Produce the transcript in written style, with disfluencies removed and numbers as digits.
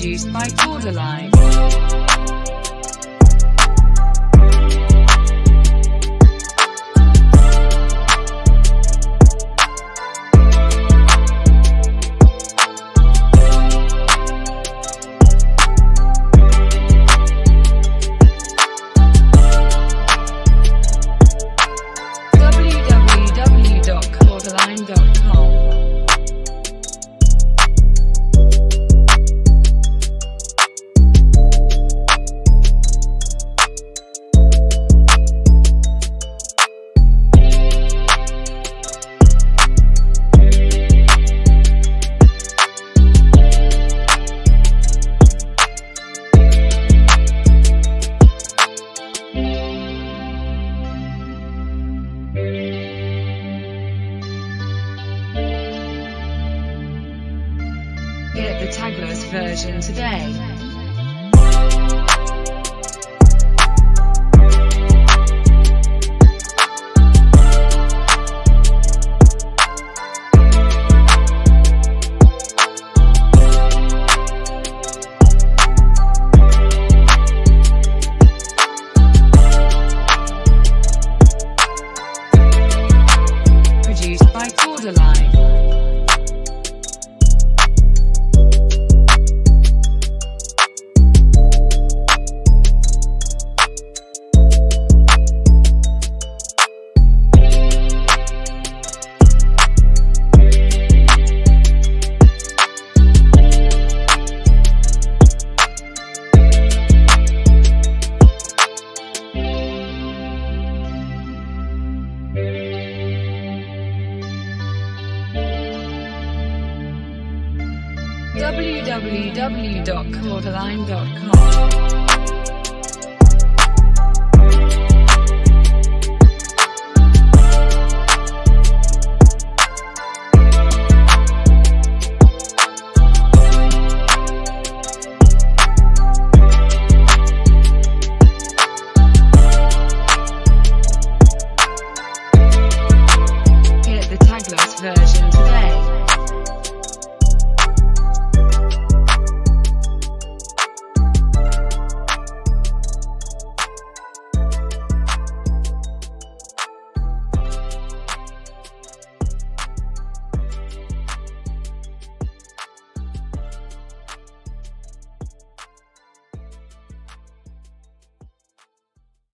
produced by Chorderline. Get the tagless version today. Produced by Chorderline. www.chorderline.com